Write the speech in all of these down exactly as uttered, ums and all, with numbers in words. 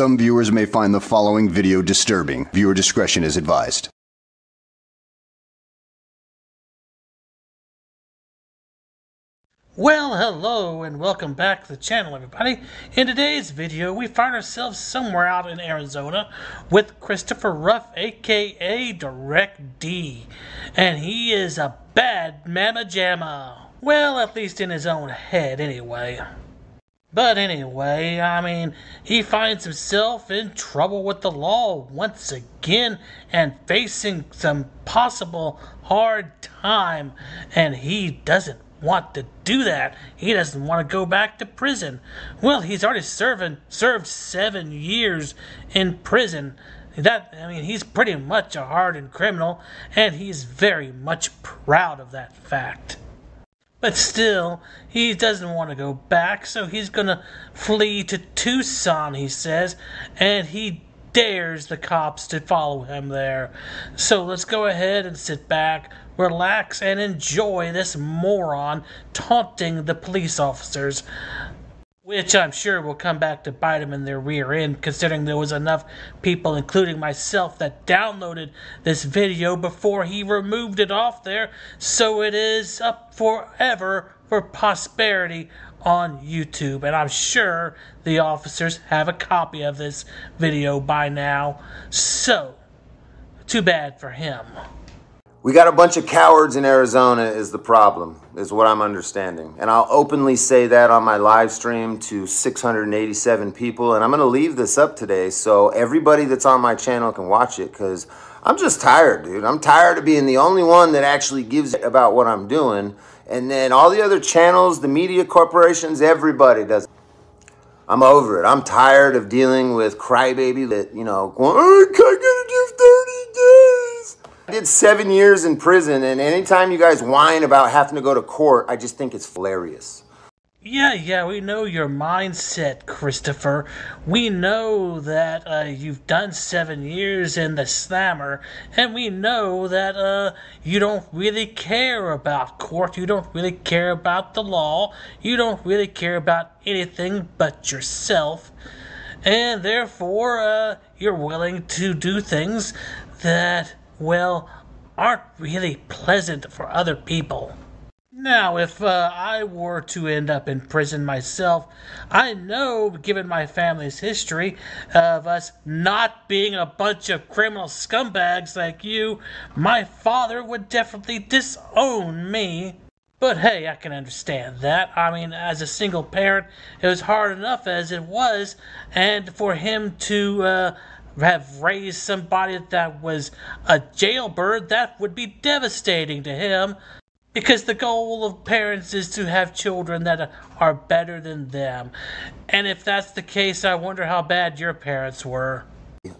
some viewers may find the following video disturbing. Viewer discretion is advised. Well, hello and welcome back to the channel, everybody. In today's video, we find ourselves somewhere out in Arizona with Christopher Ruff, aka Direct D, and he is a bad mamma jamma. Well, at least in his own head, anyway. But anyway, I mean, he finds himself in trouble with the law once again and facing some possible hard time, and he doesn't want to do that. He doesn't want to go back to prison. Well, he's already serving served seven years in prison. That, I mean, he's pretty much a hardened criminal, and he's very much proud of that fact. But still, he doesn't want to go back, so he's gonna flee to Tucson, he says, and he dares the cops to follow him there. So let's go ahead and sit back, relax, and enjoy this moron taunting the police officers, which I'm sure will come back to bite him in their rear end, considering there was enough people, including myself, that downloaded this video before he removed it off there, so it is up forever for posterity on YouTube, and I'm sure the officers have a copy of this video by now, so too bad for him. We got a bunch of cowards in Arizona is the problem, is what I'm understanding. And I'll openly say that on my live stream to six hundred eighty-seven people. And I'm going to leave this up today so everybody that's on my channel can watch it, because I'm just tired, dude. I'm tired of being the only one that actually gives a shit about what I'm doing. And then all the other channels, the media corporations, everybody does. I'm over it. I'm tired of dealing with crybaby that, you know, going, oh, I'm going to do thirty days. I did seven years in prison, and anytime you guys whine about having to go to court, I just think it's hilarious. Yeah, yeah, we know your mindset, Christopher. We know that uh, you've done seven years in the slammer, and we know that uh, you don't really care about court. You don't really care about the law. You don't really care about anything but yourself, and therefore uh, you're willing to do things that, well, aren't really pleasant for other people. Now, if uh, I were to end up in prison myself, I know, given my family's history of us not being a bunch of criminal scumbags like you, my father would definitely disown me. But hey, I can understand that. I mean, as a single parent, it was hard enough as it was, and for him to uh, have raised somebody that was a jailbird, that would be devastating to him, because the goal of parents is to have children that are better than them. And if that's the case, I wonder how bad your parents were.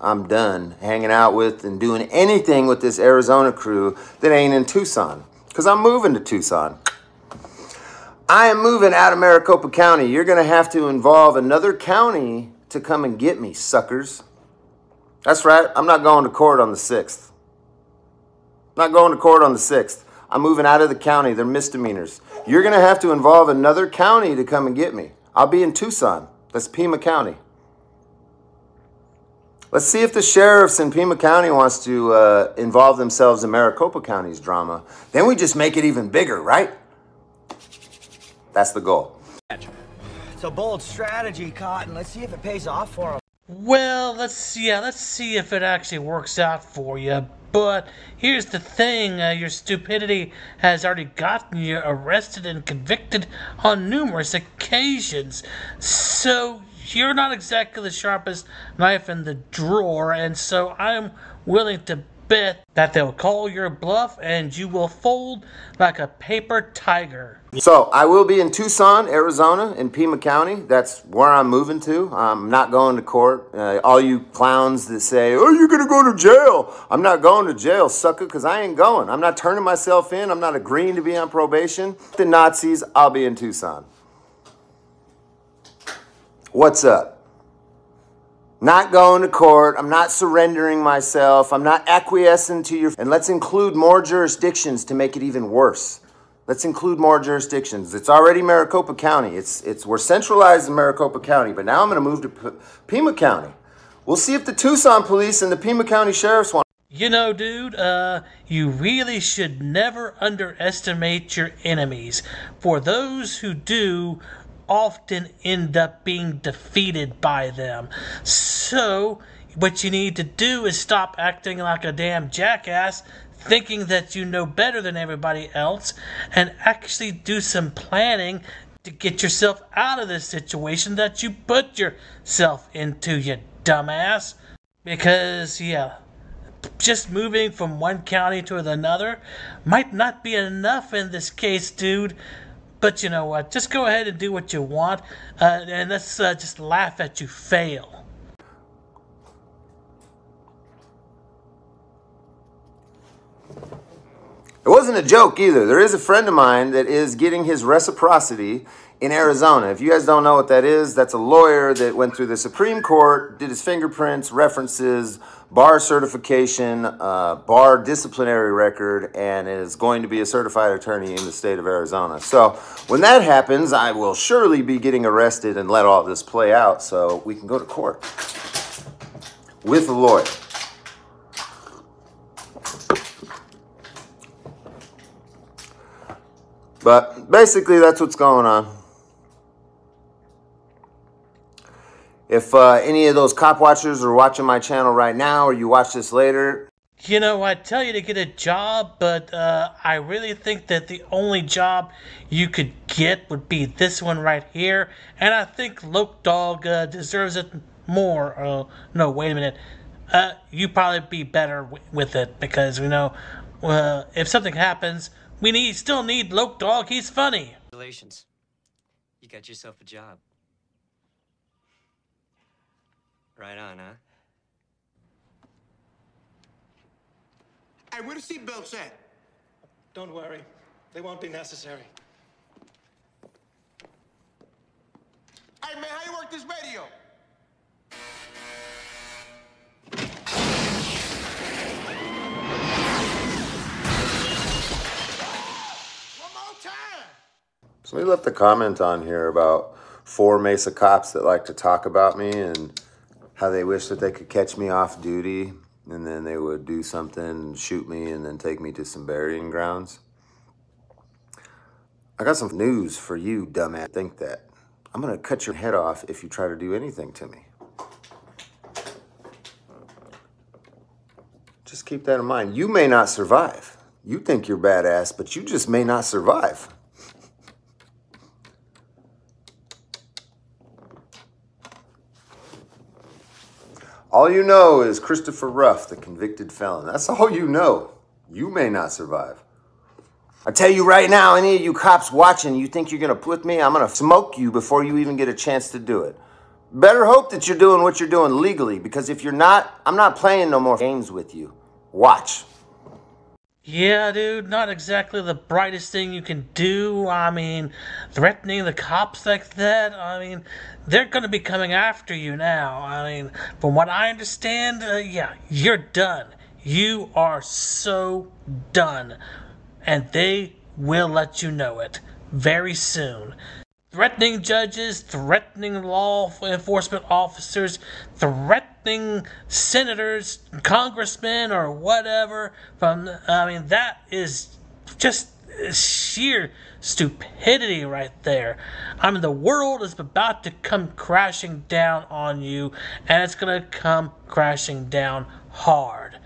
I'm done hanging out with and doing anything with this Arizona crew that ain't in Tucson, because I'm moving to Tucson. I am moving out of Maricopa County. You're going to have to involve another county to come and get me, suckers. That's right. I'm not going to court on the sixth. Not going to court on the sixth. I'm moving out of the county. They're misdemeanors. You're going to have to involve another county to come and get me. I'll be in Tucson. That's Pima County. Let's see if the sheriffs in Pima County wants to uh, involve themselves in Maricopa County's drama. Then we just make it even bigger, right? That's the goal. It's a bold strategy, Cotton. Let's see if it pays off for them. Well, let's see. Yeah, let's see if it actually works out for you. But here's the thing, uh, your stupidity has already gotten you arrested and convicted on numerous occasions. So you're not exactly the sharpest knife in the drawer, and so I'm willing to bet that they'll call your bluff and you will fold like a paper tiger. So I will be in Tucson, Arizona, in Pima County. That's where I'm moving to. I'm not going to court. Uh, all you clowns that say, oh, you're going to go to jail. I'm not going to jail, sucker, because I ain't going. I'm not turning myself in. I'm not agreeing to be on probation. The Nazis, I'll be in Tucson. What's up? Not going to court. I'm not surrendering myself. I'm not acquiescing to your... And let's include more jurisdictions to make it even worse. Let's include more jurisdictions. It's already Maricopa County. It's, it's, we're centralized in Maricopa County, but now I'm going to move to P Pima County. We'll see if the Tucson police and the Pima County Sheriff's want. You know, dude, uh, you really should never underestimate your enemies, for those who do often end up being defeated by them. So, what you need to do is stop acting like a damn jackass, thinking that you know better than everybody else, and actually do some planning to get yourself out of this situation that you put yourself into, you dumbass. Because, yeah, just moving from one county to another might not be enough in this case, dude. But you know what? Just go ahead and do what you want, uh, and let's uh, just laugh at you fail. It wasn't a joke either. There is a friend of mine that is getting his reciprocity in Arizona. If you guys don't know what that is, that's a lawyer that went through the Supreme Court, did his fingerprints, references, bar certification, uh, bar disciplinary record, and is going to be a certified attorney in the state of Arizona. So when that happens, I will surely be getting arrested and let all this play out so we can go to court with a lawyer. But basically, that's what's going on. If uh, any of those cop watchers are watching my channel right now, or you watch this later, you know, I tell you to get a job, but uh, I really think that the only job you could get would be this one right here. And I think Loke Dog uh, deserves it more. Oh, no, wait a minute. Uh, you probably be better w with it because, you know, uh, if something happens, we need still need Loke Dog. He's funny. Congratulations. You got yourself a job. Right on, huh? Hey, where the seatbelts at? Don't worry. They won't be necessary. Hey, man, how you work this radio? One more time! Somebody left a comment on here about four Mesa cops that like to talk about me and how they wish that they could catch me off duty and then they would do something, shoot me, and then take me to some burying grounds. I got some news for you, dumbass. Think that. I'm gonna cut your head off if you try to do anything to me. Just keep that in mind. You may not survive. You think you're badass, but you just may not survive. All you know is Christopher Ruff, the convicted felon. That's all you know. You may not survive. I tell you right now, any of you cops watching, you think you're going to put me? I'm going to smoke you before you even get a chance to do it. Better hope that you're doing what you're doing legally, because if you're not, I'm not playing no more games with you. Watch. Yeah, dude, not exactly the brightest thing you can do. I mean, threatening the cops like that, I mean, they're going to be coming after you now. I mean, from what I understand, uh, yeah, you're done. You are so done. And they will let you know it very soon. Threatening judges, threatening law enforcement officers, threatening senators, congressmen, or whatever. From I mean, that is just sheer stupidity right there. I mean, the world is about to come crashing down on you, and it's going to come crashing down hard.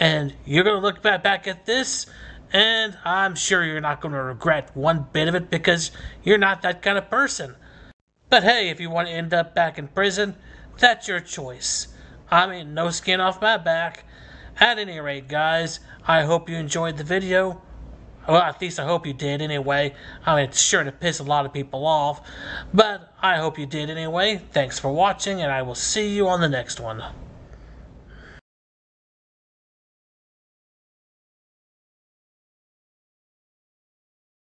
And you're going to look back, back at this, and I'm sure you're not going to regret one bit of it because you're not that kind of person. But hey, if you want to end up back in prison, that's your choice. I mean, no skin off my back. At any rate, guys, I hope you enjoyed the video. Well, at least I hope you did anyway. I mean, it's sure to piss a lot of people off. But I hope you did anyway. Thanks for watching, and I will see you on the next one.